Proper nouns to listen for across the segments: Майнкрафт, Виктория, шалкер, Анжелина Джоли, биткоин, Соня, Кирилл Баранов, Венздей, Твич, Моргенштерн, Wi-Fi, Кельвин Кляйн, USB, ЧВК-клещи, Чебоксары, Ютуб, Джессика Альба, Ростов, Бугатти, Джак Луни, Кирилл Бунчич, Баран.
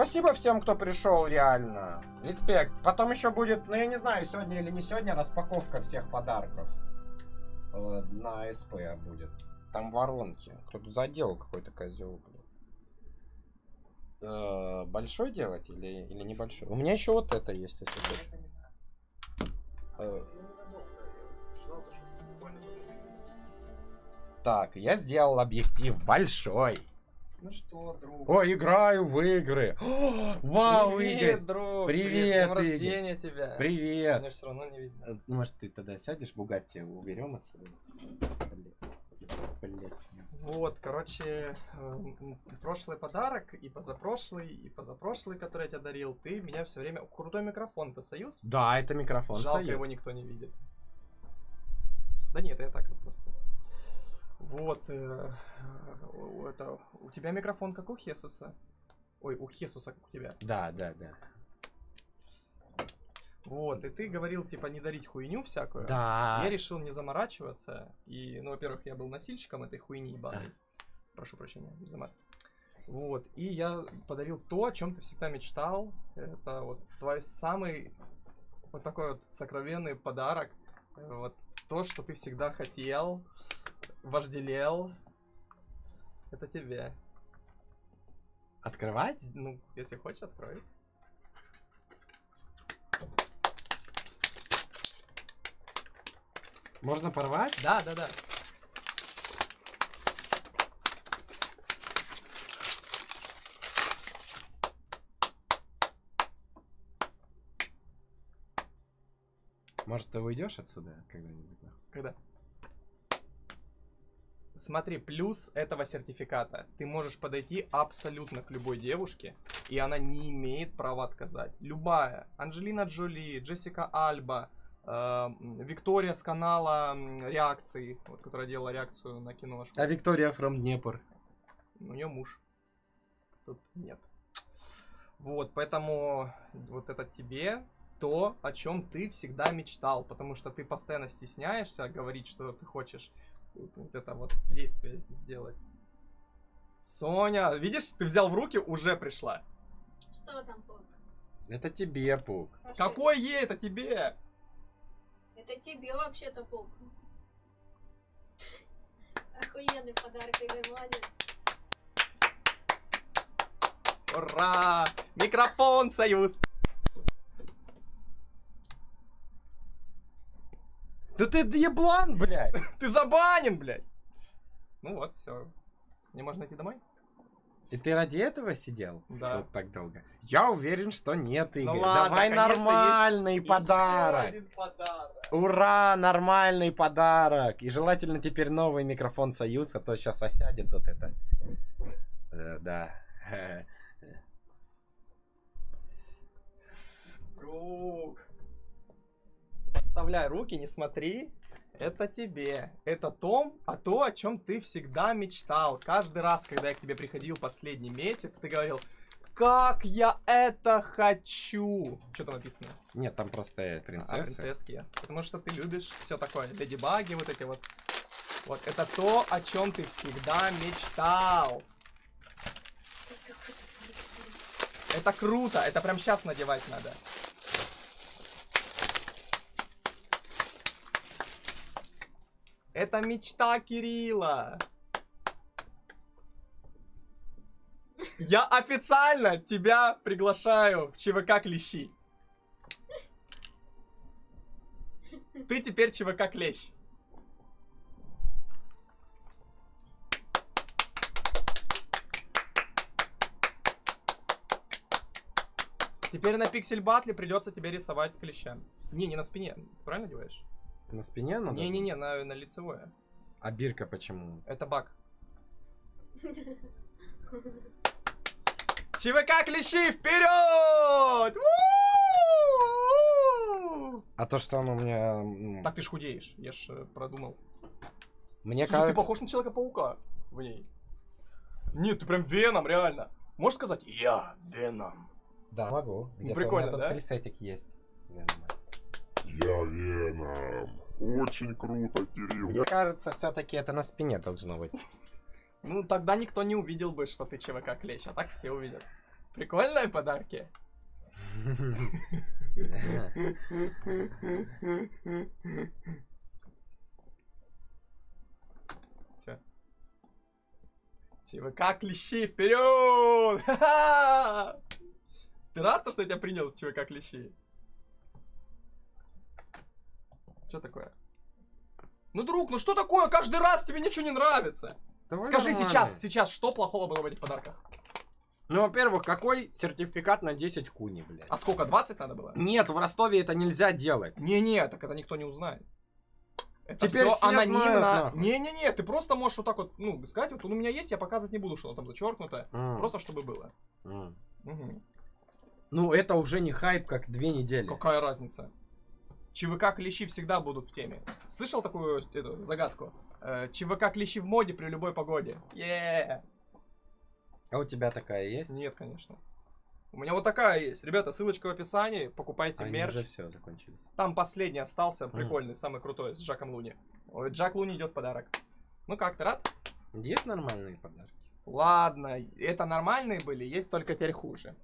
Спасибо всем, кто пришел, реально. Респект. Потом еще будет, ну я не знаю, сегодня или не сегодня, распаковка всех подарков. На СП будет. Там воронки. Кто-то заделал какой-то козел. Большой делать или небольшой? У меня еще вот это есть, если хочешь. Так, я сделал объектив большой. Ну что, друг? О, играю в игры. О, вау, привет, Игорь. Друг. Привет, днем рождения тебя. Привет. Меня все равно не видно. Может, ты тогда сядешь, Бугатти уберем отсюда? Блин. Вот, короче, прошлый подарок и позапрошлый, который я тебе дарил, ты меня все время... Крутой микрофон-то Союз? Да, это микрофон Союз. Жалко, его никто не видит. Да нет, я так просто... Вот, это, у тебя микрофон как у Хесуса. Ой, у Хесуса как у тебя. Да, да, да. Вот, и ты говорил, типа, не дарить хуйню всякую. Да. Я решил не заморачиваться. И, ну, во-первых, я был носильщиком этой хуйни ебаной. Прошу прощения, вот, и я подарил то, о чем ты всегда мечтал. Это вот твой самый, вот такой вот сокровенный подарок. Вот то, что ты всегда хотел. Вожделел. Это тебе. Открывать? Ну, если хочешь, открой. Можно порвать? Да, да, да. Может, ты уйдешь отсюда когда-нибудь? Когда? Смотри, плюс этого сертификата. Ты можешь подойти абсолютно к любой девушке, и она не имеет права отказать. Любая. Анжелина Джоли, Джессика Альба, Виктория с канала реакции, вот, которая делала реакцию на киношку. А Виктория from Днепр. У нее муж. Тут нет. Вот, поэтому вот это тебе то, о чем ты всегда мечтал, потому что ты постоянно стесняешься говорить, что ты хочешь. Вот это вот действие сделать. Соня, видишь, ты взял в руки, уже пришла. Что там, Пук? Это тебе, Пук. А какой ей? Это тебе? Это тебе вообще-то, Пук. Охуенный подарок, Игорь, молодец. Ура! Микрофон, Союз! Да ты еблан, блядь! Ты забанен, блядь! Ну вот, все. Мне можно идти домой? И ты ради этого сидел? Да. Тут так долго? Я уверен, что нет, Игорь. Ну ладно, давай, конечно, нормальный подарок. Еще один подарок. Ура, нормальный подарок. И желательно теперь новый микрофон Союз, а то сейчас осядет вот это. Да. Друг. Подставляй руки, не смотри. Это тебе. Это то, о чем ты всегда мечтал. Каждый раз, когда я к тебе приходил последний месяц, ты говорил, как я это хочу. Что там написано? Нет, там просто принцессы. А, принцесские. Потому что ты любишь все такое. Леди-баги, вот эти вот. Вот это то, о чем ты всегда мечтал. Это круто. Это прям сейчас надевать надо. Это мечта Кирилла. Я официально тебя приглашаю в ЧВК-клещи. Ты теперь ЧВК-клещ. Теперь на пиксель батле придется тебе рисовать клеща. Не на спине. Ты правильно делаешь? На спине надо? Не-не-не, на лицевое. А бирка почему? Это баг. ЧВК-клещи, вперед! А то, что оно у меня... Так ты ж худеешь, я ж продумал. Мне кажется... ты похож на Человека-паука в ней. Нет, ты прям Веном, реально. Можешь сказать, я Веном? Да, могу. Прикольно, да? Пресетик есть. Я Веном. Очень круто, Кирилл. Мне кажется, все-таки это на спине должно быть. Ну, тогда никто не увидел бы, что ты ЧВК-клещ, а так все увидят. Прикольные подарки. Все. ЧВК-клещи, вперед! Ты рад, что я тебя принял, ЧВК-клещи? Что такое? Ну, друг, ну что такое? Каждый раз тебе ничего не нравится. Давай скажи нормально. Сейчас, что плохого было в этих подарках? Ну, во-первых, какой сертификат на 10 куни, блядь? А сколько, 20 надо было? Нет, в Ростове это нельзя делать. Не-не, так это никто не узнает. Это теперь все анонимно. Не-не-не, ты просто можешь вот так вот, ну, сказать, вот он у меня есть, я показывать не буду, что оно там зачеркнуто. Просто чтобы было. Угу. Ну, это уже не хайп, как 2 недели. Какая разница? ЧВК-клещи всегда будут в теме. Слышал такую эту загадку? ЧВК-клещи в моде при любой погоде. Еее! А у тебя такая есть? Нет, конечно. У меня вот такая есть. Ребята, ссылочка в описании. Покупайте мерч. Уже все закончились. Там последний остался, прикольный, самый крутой, с Джаком Луни. Ой, Джак Луни идет в подарок. Ну как, ты рад? Есть нормальные подарки. Ладно, это нормальные были, есть только теперь хуже.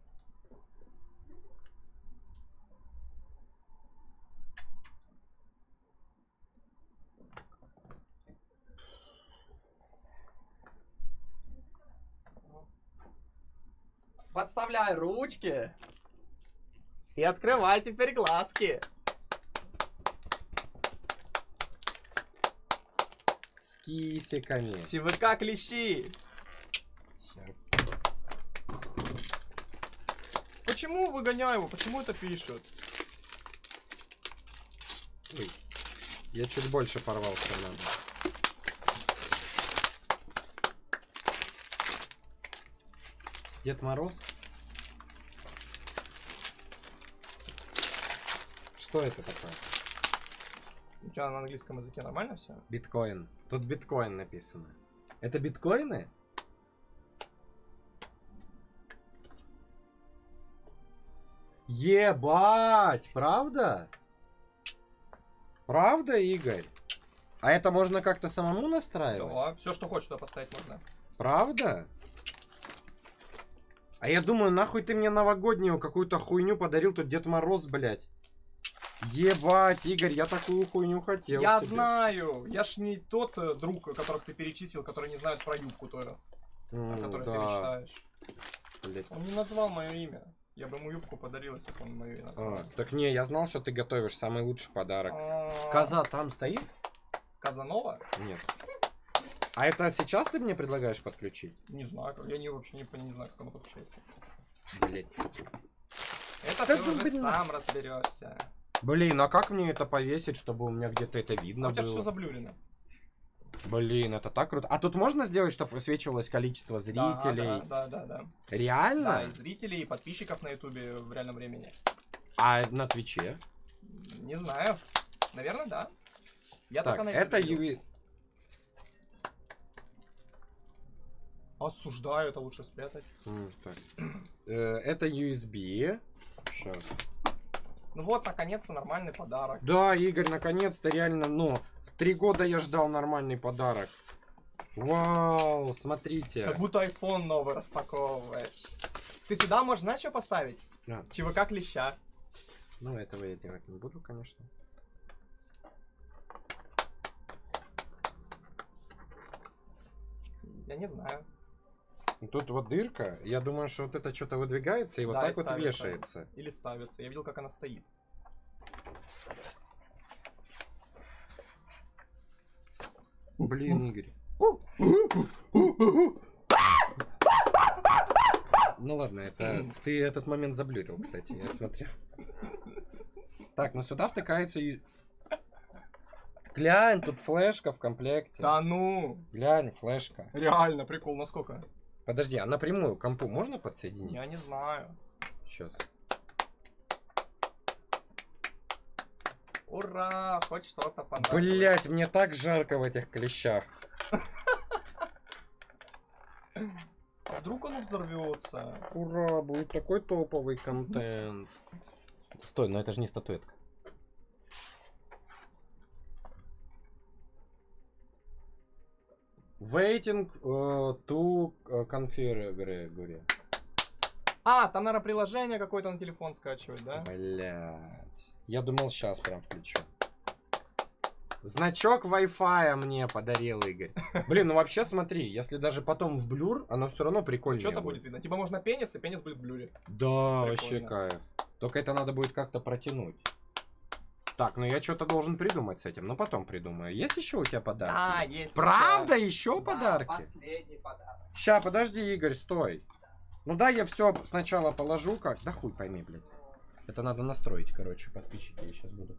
Подставляй ручки и открывай теперь глазки. С кисиками. ЧВК-клещи. Сейчас. Почему выгоняю его? Почему это пишут? Ой, я чуть больше порвал, чем надо. Дед Мороз? Что это такое? У тебя на английском языке нормально все? Биткоин. Тут биткоин написано. Это биткоины? Ебать! Правда? Правда, Игорь? А это можно как-то самому настраивать? Да, все, что хочешь, туда поставить можно. Правда? А я думаю, нахуй ты мне новогоднюю какую-то хуйню подарил, тут Дед Мороз, блядь. Ебать, Игорь, я такую хуйню хотел. Я себе знаю, я ж не тот друг, которых ты перечислил, который не знает про юбку твою, о которой да. ты мечтаешь. Блядь. Он не назвал мое имя. Я бы ему юбку подарил, если бы он мое имя назвал. Так не, я знал, что ты готовишь самый лучший подарок. Коза там стоит? Казанова? Нет. А это сейчас ты мне предлагаешь подключить? Не знаю, я вообще не знаю, как оно подключается. Блять. Это ты уже сам разберешься. Блин, а как мне это повесить, чтобы у меня где-то это видно было? У тебя же все заблюрено. Блин, это так круто. А тут можно сделать, чтобы высвечивалось количество зрителей? Да. Реально? Да, и зрителей, и подписчиков на ютубе в реальном времени. А на твиче? Не знаю. Наверное, да. Я так, только на это UV... Осуждаю, это лучше спрятать. Это USB. Сейчас. Ну вот, наконец-то нормальный подарок. Да, Игорь, наконец-то реально, ну, 3 года я ждал нормальный подарок. Вау, смотрите. Как будто iPhone новый распаковываешь. Ты сюда можешь, знаешь, что поставить? ЧВК-клеща. Ну, этого я делать не буду, конечно. Я не знаю. Тут вот дырка, я думаю, что вот это что-то выдвигается и да, вот так и вот ставится. Вешается. Или ставится, я видел, как она стоит. Блин, Игорь. Ну ладно, это ты этот момент заблюрил, кстати, я смотрел. Так, ну сюда втыкается... Глянь, тут флешка в комплекте. Да ну! Глянь, флешка. Реально, прикол, насколько? Подожди, а напрямую к компу можно подсоединить? Я не знаю. Сейчас. Ура! Хоть что-то понравилось. Блять, мне так жарко в этих клещах. А вдруг он взорвется? Ура, будет такой топовый контент. Стой, но это же не статуэтка. Waiting to configure. А, там, наверное, приложение какое-то на телефон скачивать, да? Блядь. Я думал, сейчас прям включу. Значок Wi-Fi мне подарил Игорь. Блин, ну вообще смотри, если даже потом в блюр, оно все равно прикольнее. Что-то будет видно. Типа можно пенис, и пенис будет в блюре. Да, прикольно. Вообще кайф. Только это надо будет как-то протянуть. Так, ну я что-то должен придумать с этим, но потом придумаю. Есть еще у тебя подарки? Да, есть. Правда, еще подарки? Последний подарок. Ща, подожди, Игорь, стой. Ну да, я все сначала положу как. Да хуй пойми, блядь. Это надо настроить, короче, подписчики, я сейчас буду.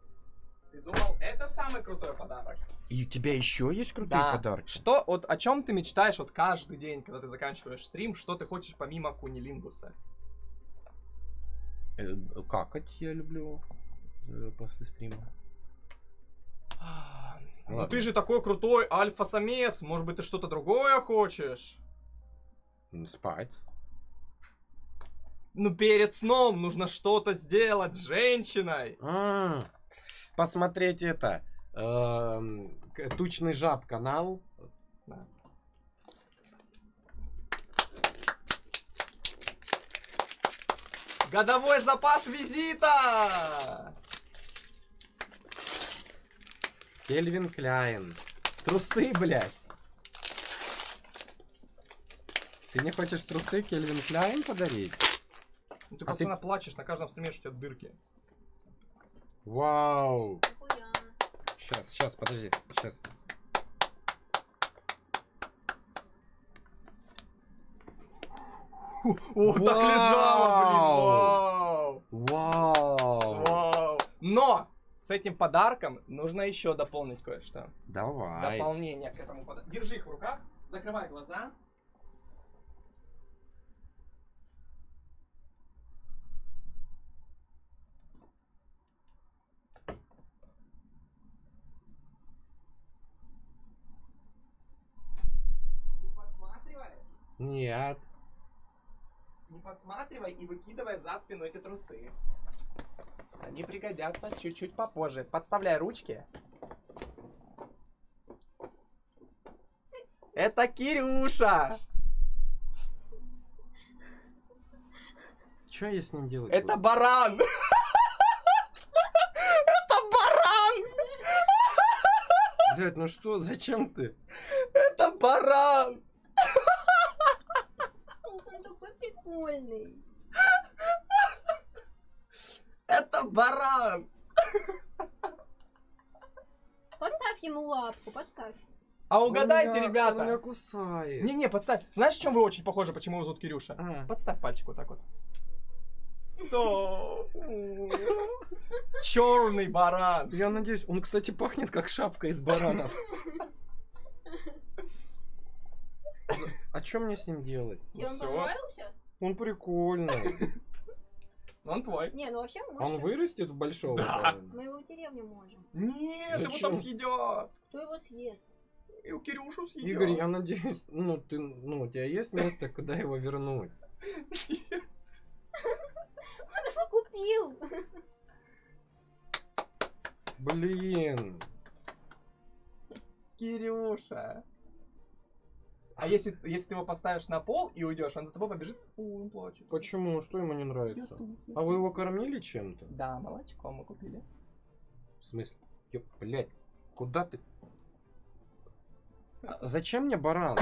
Ты думал, это самый крутой подарок. И у тебя еще есть крутые подарки? Что, вот о чем ты мечтаешь вот каждый день, когда ты заканчиваешь стрим, что ты хочешь помимо кунилингуса? Какать я люблю после стрима. Ну ладно. Ты же такой крутой альфа-самец, может быть ты что-то другое хочешь? Спать. Ну перед сном нужно что-то сделать с женщиной. Посмотреть это. Тучный жаб канал. Да. Годовой запас визита. Кельвин Кляйн. Трусы, блядь. Ты не хочешь трусы Кельвин Кляйн подарить? Ну, ты постоянно плачешь, на каждом стриме у тебя дырки. Вау! Сейчас, сейчас, подожди, сейчас. О, так лежало, блин! Вау! Но с этим подарком нужно еще дополнить кое-что. Давай. Дополнение к этому подарку. Держи их в руках, закрывай глаза. Нет. Не подсматривай и выкидывай за спину эти трусы. Они пригодятся чуть-чуть попозже. Подставляй ручки. Это Кирюша! Что я с ним делаю? Это баран! Это баран! Блядь, ну что, зачем ты? Это баран! Это баран. Поставь ему лапку, подставь. А угадайте, ребята. Он меня кусает. Не-не, подставь. Знаешь, в чем вы очень похожи, почему его зовут Кирюша? Подставь пальчик вот так вот. Черный баран. Я надеюсь, он, кстати, пахнет как шапка из баранов. А что мне с ним делать? И он понравился? Он прикольный. Он твой. Не, ну вообще можно. Он вырастет в большого. Да. Мы его в деревню можем. Нет, его там съедят. Кто его съест? И у Кирюшу съедят. Игорь, я надеюсь, ну, у тебя есть место, куда его вернуть? Он его купил. Блин. Кирюша. А если ты его поставишь на пол и уйдешь, он за тобой побежит, он плачет. Почему? Что ему не нравится? А вы его кормили чем-то? Да, молочком мы купили. В смысле? Ёп, блядь, куда ты? А зачем мне баран?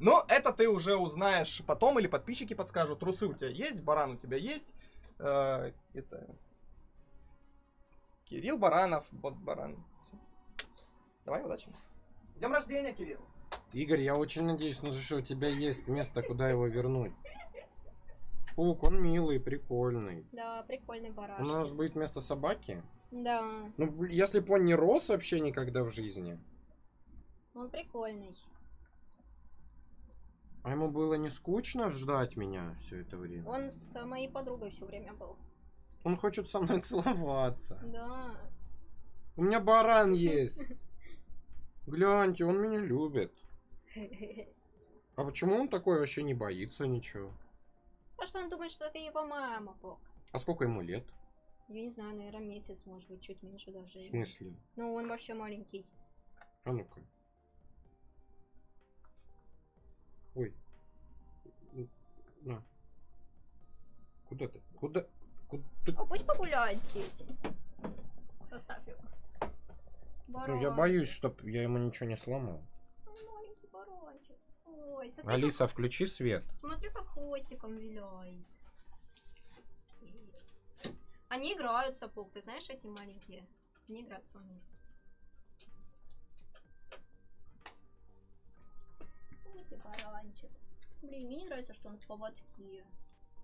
Ну, это ты уже узнаешь потом, или подписчики подскажут. Трусы у тебя есть, баран у тебя есть. Это... Кирилл Баранов, бот баран. Давай, удачи. С днем рождения, Кирилл! Игорь, я очень надеюсь, ну что у тебя есть место, куда его вернуть. Пук, он милый, прикольный. Да, прикольный барашек. У нас будет место собаки? Да. Ну, если бы он не рос вообще никогда в жизни. Он прикольный. А ему было не скучно ждать меня все это время? Он с моей подругой все время был. Он хочет со мной целоваться. Да. У меня баран есть. Гляньте, он меня любит. А почему он такой вообще не боится ничего? Потому что он думает, что ты его мама, Бог. А сколько ему лет? Я не знаю, наверное, месяц, может быть, чуть меньше даже. В смысле? Ну, он вообще маленький. А ну-ка. Ой. На. Куда ты? Куда? Куда? А пусть погуляет здесь. Оставь его. Ну, я боюсь, чтоб я ему ничего не сломал. Маленький баранчик. Ой, смотри, Алиса, как... включи свет. Смотри, как хвостиком виляет. Они играют, сапог. Ты знаешь, эти маленькие? Они играют с вами. Вот и баранчик. Блин, мне не нравится, что он поводки.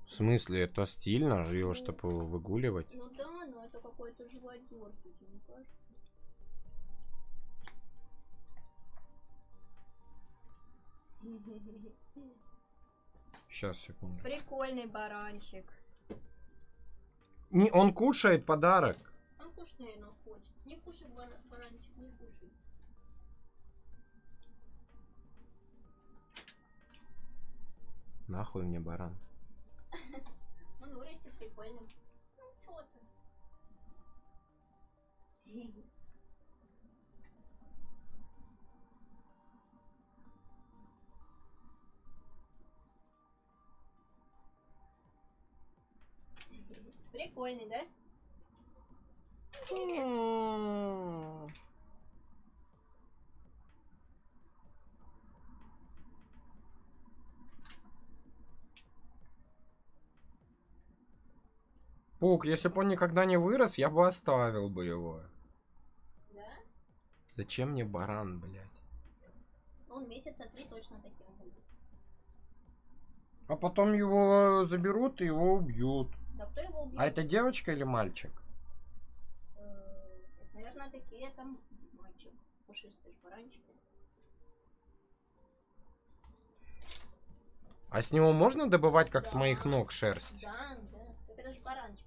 В смысле, это стильно? Его ну, чтобы выгуливать? Ну да, но это какой-то живодерство, тебе не кажется? Сейчас, секунду. Прикольный баранчик. Не, он кушает подарок. Он кушает, наверное, хочет. Не кушай, баранчик, не кушай. Нахуй мне баран. Он вырастет прикольным. Ну, чё ты? Прикольный, да? Пук, если бы он никогда не вырос, я бы оставил бы его. Да? Зачем мне баран, блядь? Он месяца 3 точно таким будет. А потом его заберут и его убьют. Да кто его убьет? А это девочка или мальчик? Наверное, такие там мальчик. Пушистый баранчик. А с него можно добывать, как да. С моих ног, шерсть? Да, да. Так это же баранчик.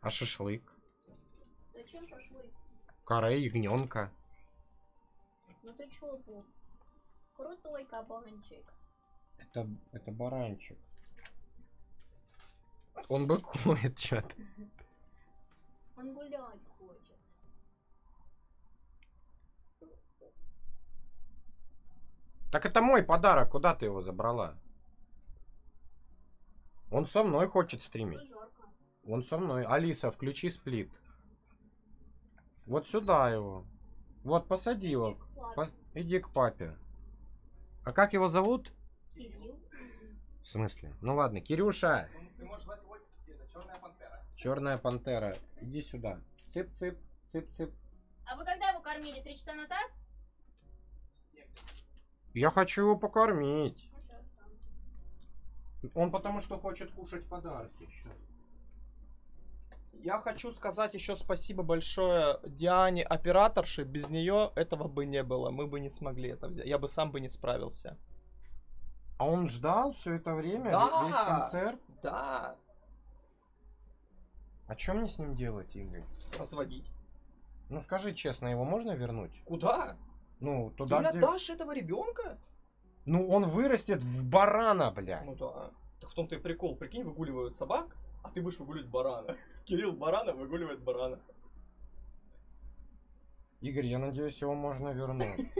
А шашлык? Зачем шашлык? Каре, ягненка. Ну ты чё, Пук? Крутой кабанчик. Это баранчик. Он быкует что-то. Он гулять хочет. Так это мой подарок. Куда ты его забрала? Он со мной хочет стримить. Он со мной. Алиса, включи сплит. Вот сюда его. Вот, посади его. Иди к папе. А как его зовут? Кирилл. В смысле? Ну ладно, Кирюша. Ты можешь звать его Черная Пантера. Черная Пантера. Иди сюда. Цып-цып, цып-цып. А вы когда его кормили? 3 часа назад? Я хочу его покормить. Он потому что хочет кушать подарки. Я хочу сказать еще спасибо большое Диане, операторше. Без нее этого бы не было. Мы бы не смогли это взять. Я бы сам бы не справился. А он ждал все это время? Да, весь концерт? Да. А что мне с ним делать, Игорь? Разводить. Ну скажи честно, его можно вернуть? Куда? Ну, туда, где... Ты отдашь этого ребенка? Ну, он вырастет в барана, блядь. Ну да. Так в том-то и прикол. Прикинь, выгуливают собак, а ты будешь выгуливать барана. Кирилл Баранов выгуливает барана. Игорь, я надеюсь, его можно вернуть.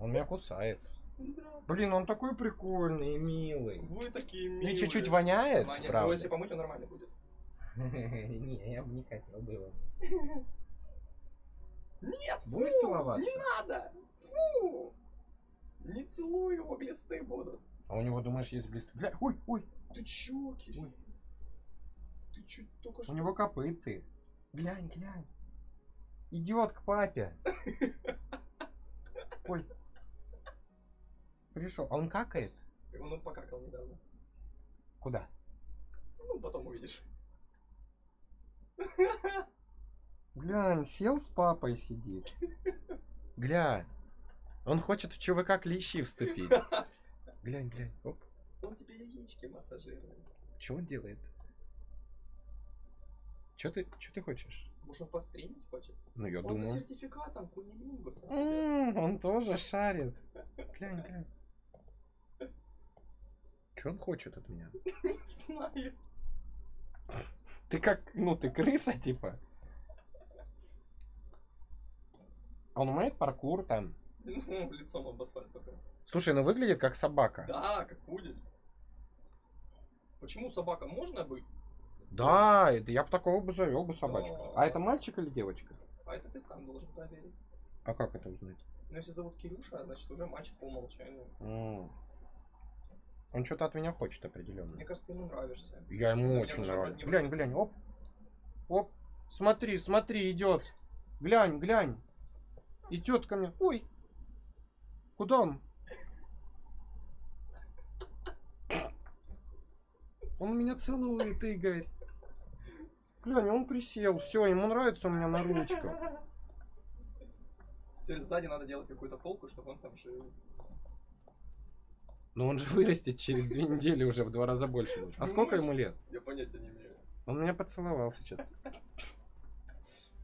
Он меня кусает. Блин, он такой прикольный и милый. Вы такие милые. И чуть-чуть воняет, правда? Если помыть, он нормально будет. Не, я бы не хотел бы его. Нет, будешь целоваться? Не надо! Не целую его, глисты будут. А у него, думаешь, есть глисты? Бля, ой, ой. Ты чё, Кирилл? Ты чё, только что... У него копыты. Глянь, глянь. Идиот к папе. Ой. Пришел. А он какает? Он покакал недавно. Куда? Ну, потом увидишь. Глянь, сел с папой сидит. Глянь. Он хочет в ЧВК-клещи вступить. Глянь, глянь. Оп. Он тебе яички массажирует. Чего он делает? Чё ты хочешь? Может, он постримить хочет? Ну, я думаю. Он за сертификатом кунилингуса. Он тоже шарит. Глянь, глянь. Чё он хочет от меня? Не знаю. Ты как, ну, ты крыса, типа? Он умеет паркур там? Ну, лицом обослали только. Слушай, ну выглядит как собака. Да, как пудель. Почему собака можно быть? Да, это я бы такого бы завел бы собачку. Да. А это мальчик или девочка? А это ты сам должен проверить. А как это узнать? Ну, если зовут Кирюша, значит уже мальчик по умолчанию. Он что-то от меня хочет определенно. Мне кажется, ты ему нравишься. Я ему очень нравлюсь. Блянь, блянь, оп. Оп. Смотри, смотри, идет. Глянь, глянь. Идет ко мне. Ой. Куда он? Он меня целует, Игорь. Глянь, он присел. Все, ему нравится у меня на ручку. Теперь сзади надо делать какую-то полку, чтобы он там жил. Но он же вырастет через 2 недели уже в 2 раза больше. Будет. А сколько ему лет? Я понятия не имею. Он меня поцеловал сейчас.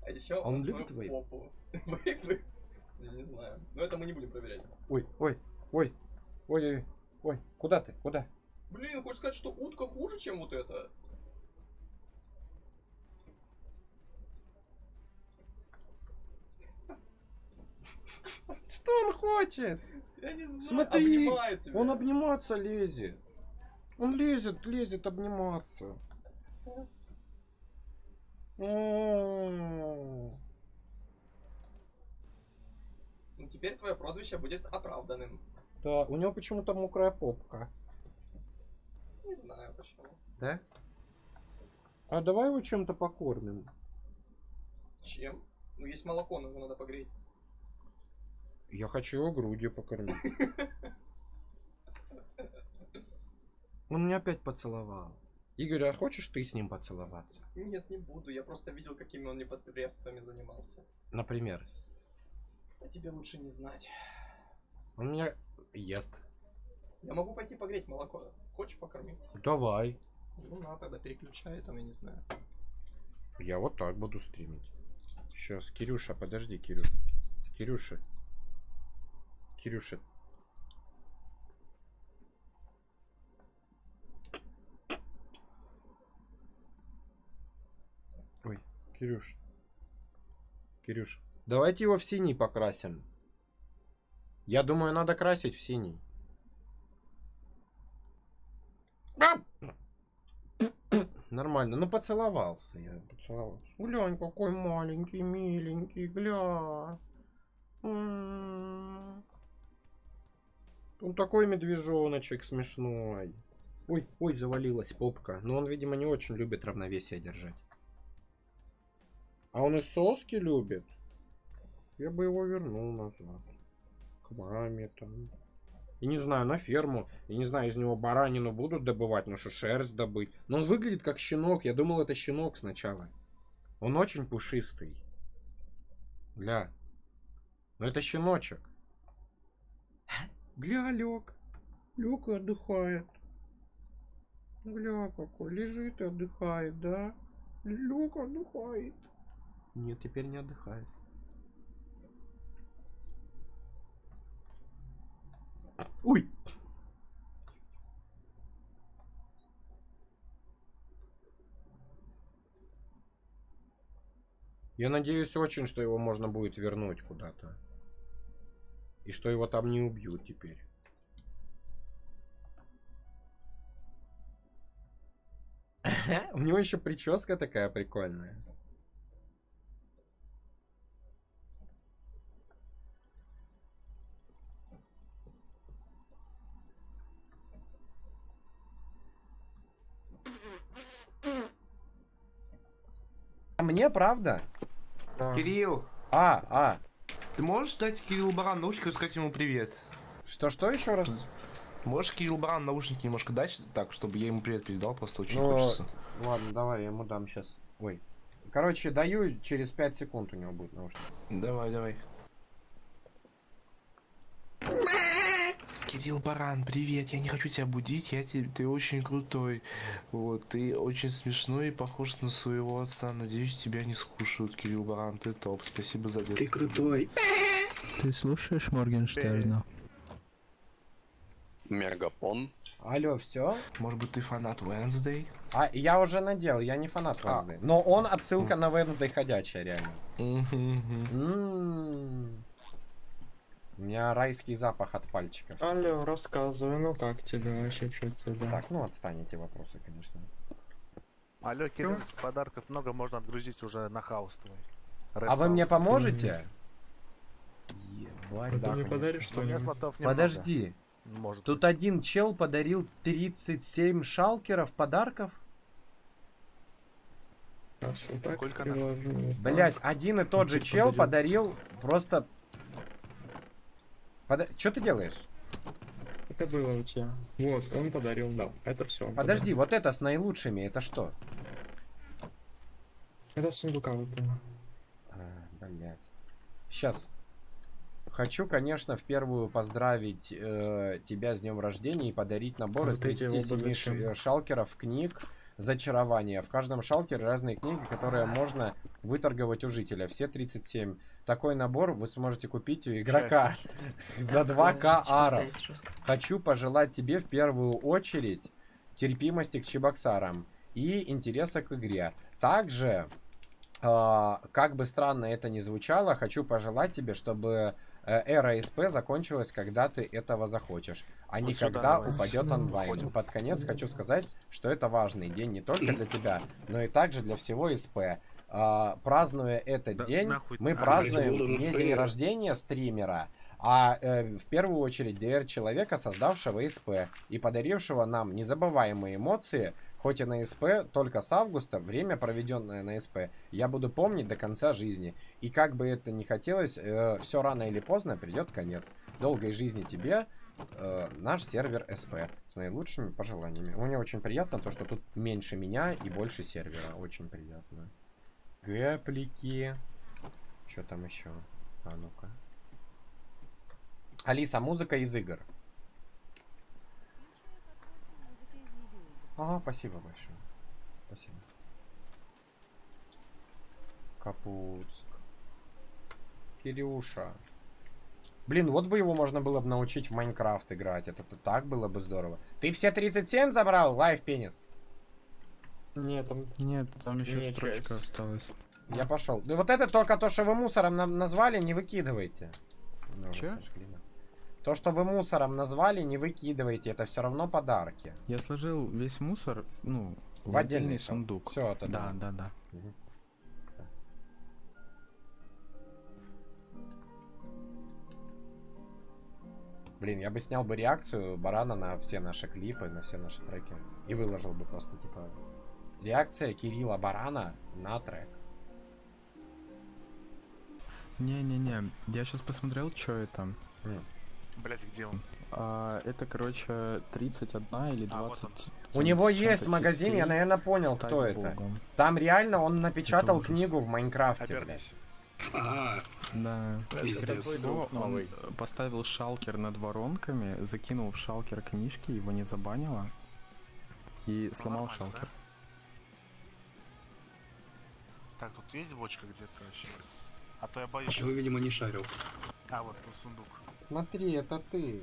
А еще он любит вейп. Я не знаю. Но это мы не будем проверять. Ой, ой, ой, ой, ой, ой. Куда ты? Куда? Блин, хочешь сказать, что утка хуже, чем вот это? Что он хочет? Я не знаю. Смотри, он обниматься лезет. Он лезет, лезет обниматься. Ну, теперь твое прозвище будет оправданным. Да, у него почему-то мокрая попка. Не знаю почему. Да? А давай его чем-то покормим. Чем? Ну, есть молоко, но его надо погреть. Я хочу его грудью покормить. Он меня опять поцеловал. Игорь, а хочешь ты с ним поцеловаться? Нет, не буду. Я просто видел, какими он непотребствами занимался. Например? А тебе лучше не знать. Он меня ест. Я могу пойти погреть молоко. Хочешь покормить? Давай. Ну, на, тогда переключай, там, я не знаю. Я вот так буду стримить. Сейчас, Кирюша, подожди, Кирюша. Кирюша. Кирюша. Ой, Кирюш. Кирюш. Давайте его в синий покрасим. Я думаю, надо красить в синий. Нормально, ну поцеловался я. Поцеловался. Глянь, какой маленький, миленький, гля. Он такой медвежоночек смешной. Ой, ой, завалилась попка. Но он, видимо, не очень любит равновесие держать. А он и соски любит. Я бы его вернул назад. К маме там. И не знаю, на ферму. И не знаю, из него баранину будут добывать, ну что шерсть добыть. Но он выглядит как щенок. Я думал, это щенок сначала. Он очень пушистый. Гля. Но это щеночек. Гля, лег. Лег и отдыхает. Гля, какой. Лежит и отдыхает, да? Лег, отдыхает. Нет, теперь не отдыхает. Ой! Я надеюсь очень, что его можно будет вернуть куда-то. И что его там не убьют теперь. У него еще прическа такая прикольная. А мне, правда? Да. Кирилл. А. Ты можешь дать Кириллу Барану наушники и сказать ему привет? Что еще раз? Можешь Кирилл Баран наушники немножко дать, так, чтобы я ему привет передал, просто очень хочется. Ладно, давай, я ему дам сейчас. Ой. Короче, даю, через 5 секунд у него будет наушники. Давай, давай. Кирилл Баран, привет, я не хочу тебя будить, ты очень крутой, вот, ты очень смешной и похож на своего отца, надеюсь, тебя не скушают, Кирилл Баран, ты топ, спасибо за детство. Ты крутой. Ты слушаешь Моргенштерна? Мегапон. Алло, все? Может быть, ты фанат Венздей? А, я уже надел, я не фанат Венздей, но он отсылка на Венздей ходячая, реально. меня райский запах от пальчиков. Алло, рассказывай, ну как тебе вообще что-то? Так, ну отстань эти вопросы, конечно. Алло, Кирилл, подарков много, можно отгрузить уже на хаус твой. А вы мне поможете? Ебать, да, подожди. Может тут быть. Один чел подарил 37 шалкеров подарков. А сколько она? Блять, один и тот же чел подарил просто... Чё ты делаешь? Это было у тебя. Вот, он подарил, да. Это все. Подожди, подарил. Вот это с наилучшими, это что? Это сундука вот это. Блять. Сейчас. Хочу, конечно, в первую поздравить тебя с днем рождения и подарить набор из 37 шалкеров книг зачарования. В каждом шалкере разные книги, которые можно выторговать у жителя. Все 37. Такой набор вы сможете купить у игрока за 2К аров. Хочу пожелать тебе в первую очередь терпимости к чебоксарам и интереса к игре. Также, как бы странно это ни звучало, хочу пожелать тебе, чтобы... эра СП закончилась, когда ты этого захочешь, а не когда упадет онлайн. Под конец хочу сказать, что это важный день не только для тебя, но и также для всего СП. Празднуя этот день, мы празднуем не день рождения стримера, а в первую очередь день человека, создавшего СП и подарившего нам незабываемые эмоции. Хоть и на СП, только с августа, время, проведенное на СП, я буду помнить до конца жизни. И как бы это ни хотелось, все рано или поздно придет конец. Долгой жизни тебе, наш сервер СП. С наилучшими пожеланиями. Мне очень приятно то, что тут меньше меня и больше сервера. Очень приятно. Гэплики. Что там еще? А ну-ка. Алиса, музыка из игр. Ага, спасибо большое. Спасибо. Капуцк. Кирюша. Блин, вот бы его можно было бы научить в Майнкрафт играть. Это так было бы здорово. Ты все 37 забрал? Лайф пенис. Нет, там... Нет, там еще строчка осталась. Я пошел. Да вот это только то, что вы мусором назвали, не выкидывайте. Че? То, что вы мусором назвали, не выкидывайте, это все равно подарки. Я сложил весь мусор, ну, в отдельный сундук. Все, это да, да, да. Угу. Блин, я бы снял бы реакцию Барана на все наши клипы, на все наши треки. И выложил бы просто, типа, реакция Кирилла Барана на трек. Не-не-не, я сейчас посмотрел, что это. Блять, где он? Это, короче, 31 или 20. Вот у него есть магазин, я, наверное, понял, кто это. Там реально он напечатал книгу в Майнкрафте. Да. Он поставил шалкер над воронками, закинул в шалкер книжки, его не забанило. И сломал шалкер. Так, тут есть бочка где-то сейчас? А то я боюсь. Чего, видимо, не шарил. А, вот тут сундук. Смотри, это ты.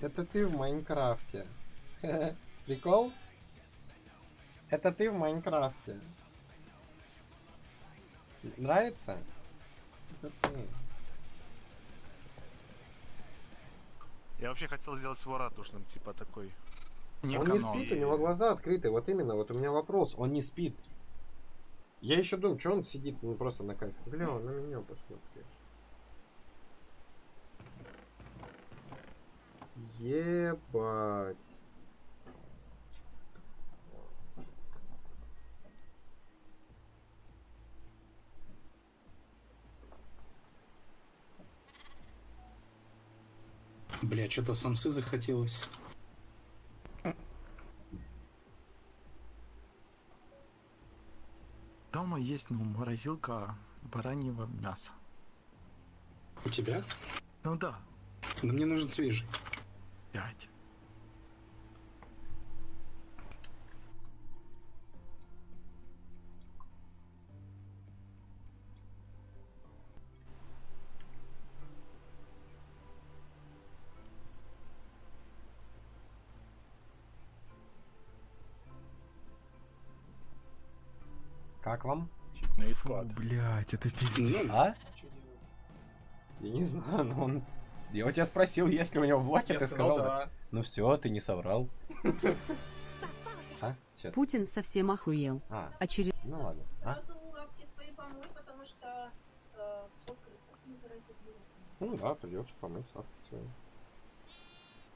Это ты в Майнкрафте. Прикол? Это ты в Майнкрафте. Нравится? Это ты. Я вообще хотел сделать его радужным, типа такой. Он не спит, у него глаза открыты. Вот именно, вот у меня вопрос. Он не спит. Я еще думаю, что он сидит, ну просто на кайфе. Бля, он на меня посмотрит. Ебать. Бля, что-то самсы захотелось. Дома есть, ну, морозилка бараньего мяса. У тебя? Ну да. Но мне нужен свежий. 5. Как вам? Блять, это пиздец. А? Я не знаю, но он... Я у тебя спросил, есть ли у него блоки, ты сказал да. Ну все, ты не соврал. Путин совсем охуел. Ну ладно. Ну да, придется помыть лапки сегодня.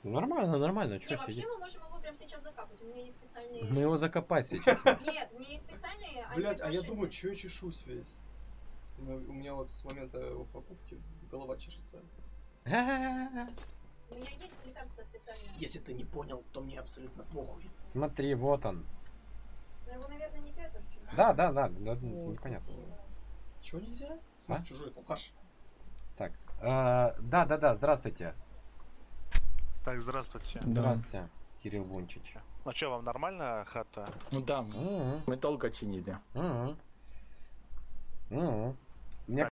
Нормально, нормально, что сидеть? Вообще мы можем его прямо сейчас закапать, у меня есть специальные... Мы его закопать сейчас. Нет, у меня есть специальные антипашины. Блядь, а я думаю, чё я чешусь весь? У меня вот с момента его покупки голова чешется. У меня есть лекарство специальное. Если ты не понял, то мне абсолютно похуй. Смотри, вот он. Но его, наверное, нельзя тоже чужой. Да, да, да, непонятно. Чего нельзя? В смысле, чужой толкаш? Так, да, да, да, здравствуйте. Так, здравствуйте. Здравствуйте, Кирилл Бунчич. Ну что, вам нормально хата? Ну да, мы долго чинили. У меня